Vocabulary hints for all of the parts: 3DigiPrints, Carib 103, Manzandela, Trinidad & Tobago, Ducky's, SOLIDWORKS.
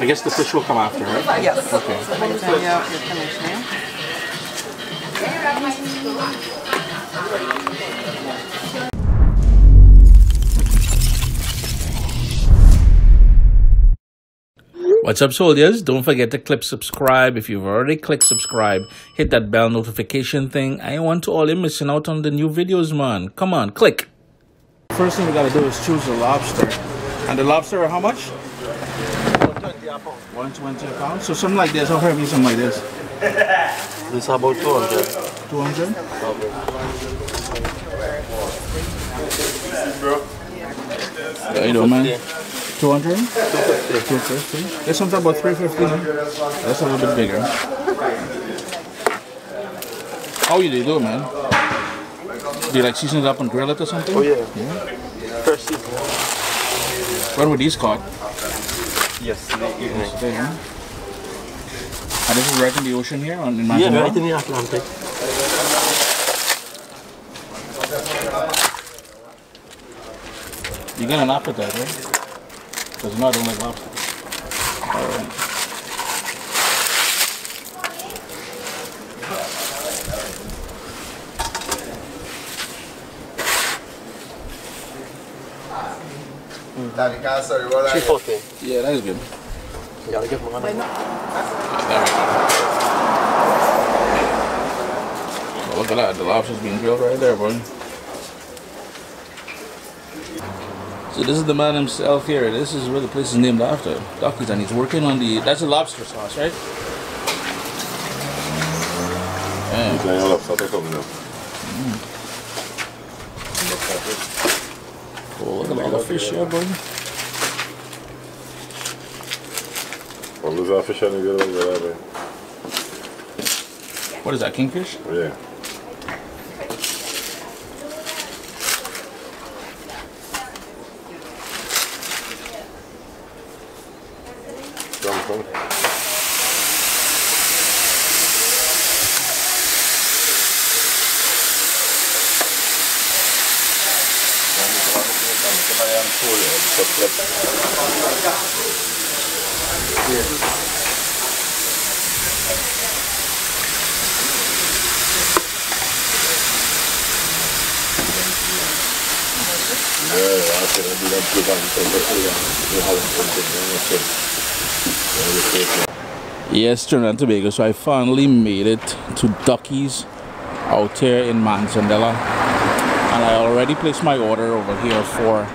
I guess the fish will come after, right? Yes. Okay. What's up, soldiers? Don't forget to click subscribe. If you've already clicked subscribe, hit that bell notification thing. I want to all you missing out on the new videos, man. Come on, click. First thing we gotta do is choose the lobster. And the lobster, how much? 120 a pound. 120 a pound? So something like this, I'll hurt me something like this. This is about 200. 200? Okay. You know, man. 200? 250. This one's about 350. That's a little bit bigger. How do you do, man? Do you like season it up and grill it or something? Oh, yeah. Fresh season. Where were these caught? Yesterday evening. Yesterday, yeah. And this is right in the ocean here? On, in Manzandela? Yeah, right in the Atlantic. You get an appetite, right? Because no, I don't like lobster. $3.40. Yeah, that is good. You gotta give money. Oh, look at that, the lobster's being grilled right there, boy. So this is the man himself here. This is where the place is named after. Ducky's, and he's working on the... That's a lobster sauce, right? Oh, look at all the fish here, buddy. What is that, kingfish? Yeah. Yes, Trinidad and Tobago. So I finally made it to Ducky's out here in Manzandela, and I already placed my order over here for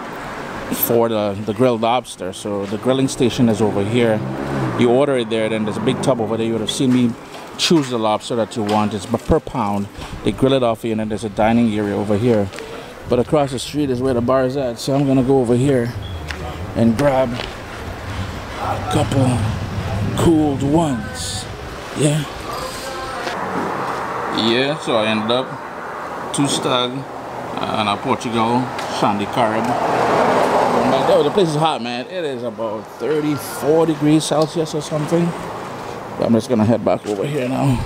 the grilled lobster. So the grilling station is over here. You order it there, then there's a big tub over there. You would have seen me choose the lobster that you want. It's per pound. They grill it off you, and then there's a dining area over here. But across the street is where the bar is at, so I'm gonna go over here and grab a couple cooled ones. Yeah, so I ended up two stag and a Portugal Sandy Carib. Oh, the place is hot, man. It is about 34 degrees Celsius or something. But I'm just gonna head back over here now.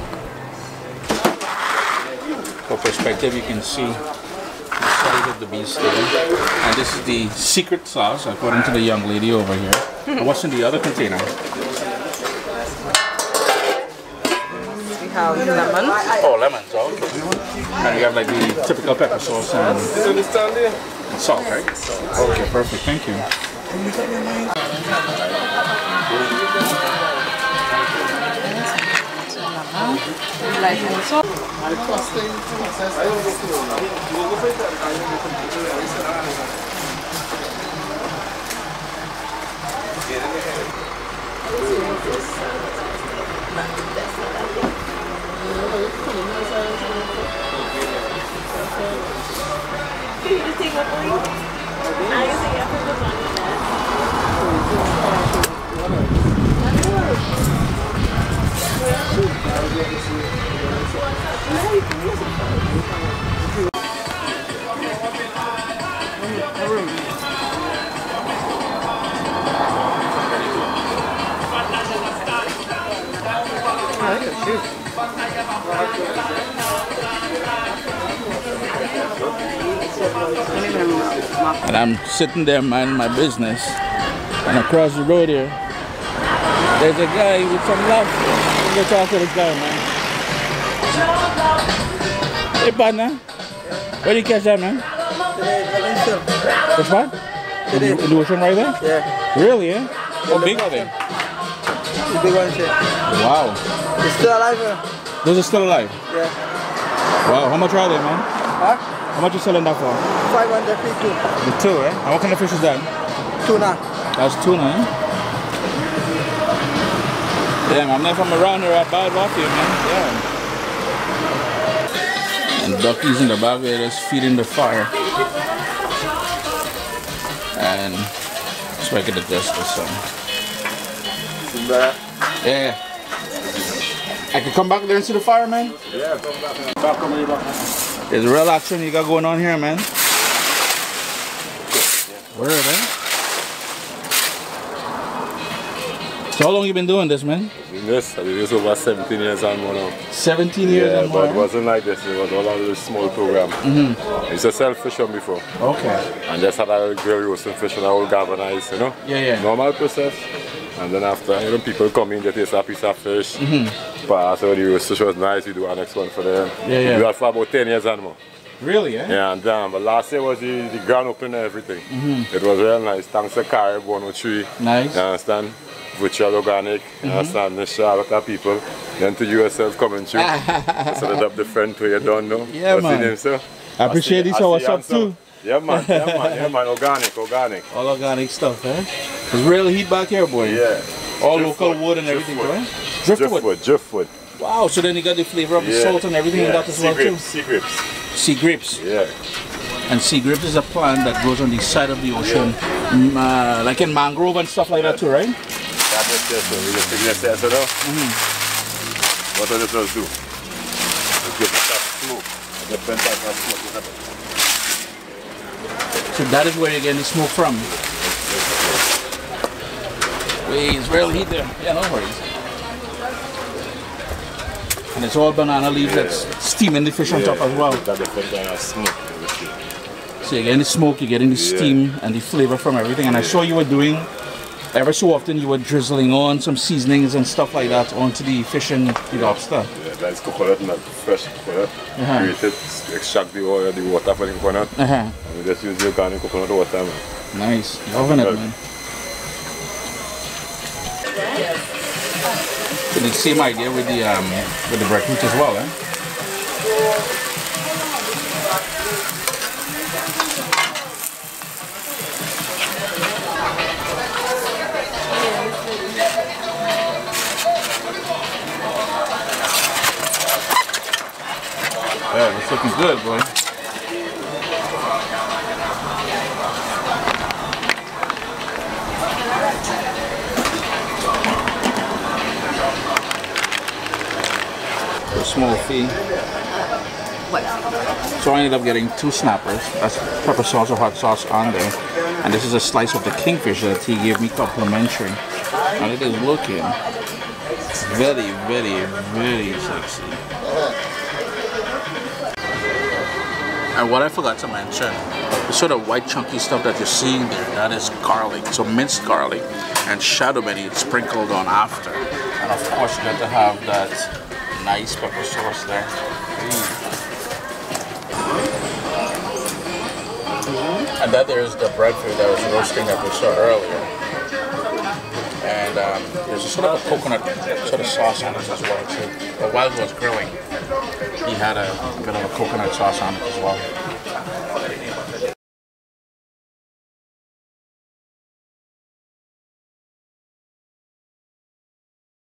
For perspective, you can see the size of the beast there. And this is the secret sauce, according to the young lady over here. And what's in the other container? Lemons. Oh, lemons, okay. And you have like the typical pepper sauce and... salt, right? Okay, perfect. Thank you. And I'm sitting there minding my business, and across the road here There's a guy with some love. Let's go talk to this guy, man. Hey, partner. Where did you catch that, man? Which one? In the ocean right there? Yeah. Really, yeah? How big are they? The big ones, yeah. Wow. They're still alive, man. Those are still alive? Yeah. Wow, how much are they, man? Huh? How much are you selling that for? 500 feet, too. The two, eh? And what kind of fish is that? Tuna. That's tuna, eh? Yeah, man, I'm not from around here. I buy it off you, man. Yeah. And Ducky's in the back there just feeding the fire. And so I can adjust this one. Yeah. I can come back there and see the fire, man? Yeah, come back, man. There's real action you got going on here, man. Word, eh? So how long you been doing this, man? I've been doing this over 17 years and more now. 17 years and more? Yeah, but it wasn't like this. It was all a little small program. I used to sell fish on before. Okay. And just had a grill roasting fish and I would galvanize, you know? Yeah, yeah. Normal process. And then after, you know, people come in, they taste a piece of fish. But after the roast fish was nice, we do our next one for them. Yeah, yeah. We do that for about 10 years and more. Really, eh? Yeah, and damn, but last year was the grand opening and everything. It was real nice, thanks to Carib 103. Nice. You understand? Virtual organic, you understand? Nisha, a lot of people. Then to yourself coming through. Set it up different way, you don't know. Yeah, what's man. What's your name, sir? I appreciate this, what's up, too? Yeah, man, yeah, man, yeah, man. Organic, organic. All organic stuff, eh? There's real heat back here, boy. Yeah. All local wood and everything, right? Driftwood. Driftwood. Wow, so then you got the flavor of the salt and everything in that as well, too? Sea grapes. Sea grapes. Yeah. And sea grapes is a plant that grows on the side of the ocean, like in mangrove and stuff like that too, right? That's it. We just take this as well. What does it do? It gives us that smoke. Different type of smoke. So that is where you're getting the smoke from. Wait, it's real heat there. Yeah, no worries. And it's all banana leaves that's steaming the fish on top as well. So you're getting the smoke, you're getting the steam and the flavor from everything. And I saw you were doing, ever so often you were drizzling on some seasonings and stuff like that onto the fish and the lobster. Yeah, that's coconut milk, fresh coconut. Created, extract the oil, the water from the coconut. And we just use the organic coconut water. Man. Nice, loving it, man. So the same idea with the breadfruit as well, eh? Yeah, it's looking good, boy. Small fee. So I ended up getting two snappers. That's pepper sauce or hot sauce on there. And this is a slice of the kingfish that he gave me complimentary. And it is looking very, very, very sexy. And what I forgot to mention, the sort of white chunky stuff that you're seeing there, that is garlic. So minced garlic and shadow benny sprinkled on after. And of course you got to have that nice pepper sauce there. And that there is the breadfruit that was roasting that we saw earlier. And there's a sort of a coconut sort of sauce on it as well too. But while it was grilling, he had a bit of a coconut sauce on it as well.